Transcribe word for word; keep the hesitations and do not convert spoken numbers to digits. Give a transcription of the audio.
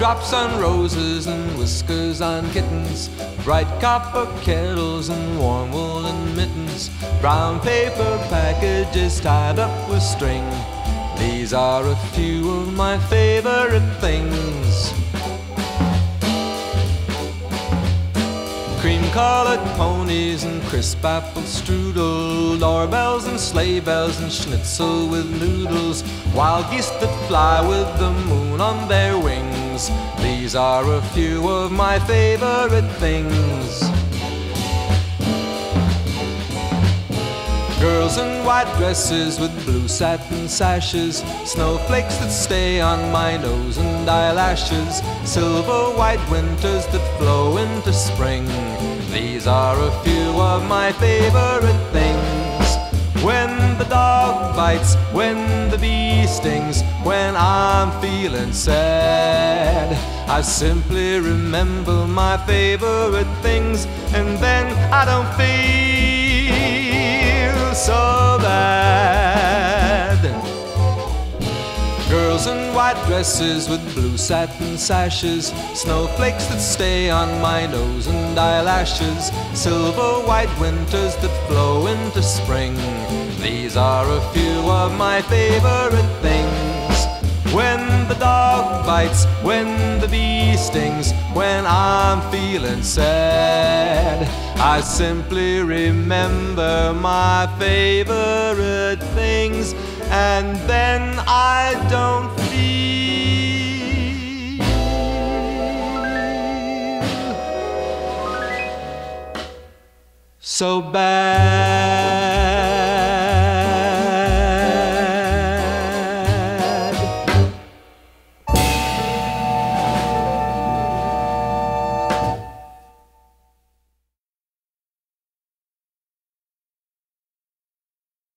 Raindrops on roses and whiskers on kittens, bright copper kettles and warm woolen mittens, brown paper packages tied up with string. These are a few of my favorite things. Cream-colored ponies and crisp apple strudel, doorbells and sleigh bells and schnitzel with noodles, wild geese that fly with the moon on their wings. These are a few of my favorite things. Girls in white dresses with blue satin sashes, snowflakes that stay on my nose and eyelashes, silver white winters that flow into spring. These are a few of my favorite things. When the dog bites, when the bee stings, when I'm feeling sad, I simply remember my favorite things, and then I don't feel so bad. Girls in white dresses with blue satin sashes, snowflakes that stay on my nose and eyelashes, silver white winters that flow into spring. These are a few of my favorite things. When the dog bites, when the bee stings, when I'm feeling sad, I simply remember my favorite things, and then I don't feel so bad.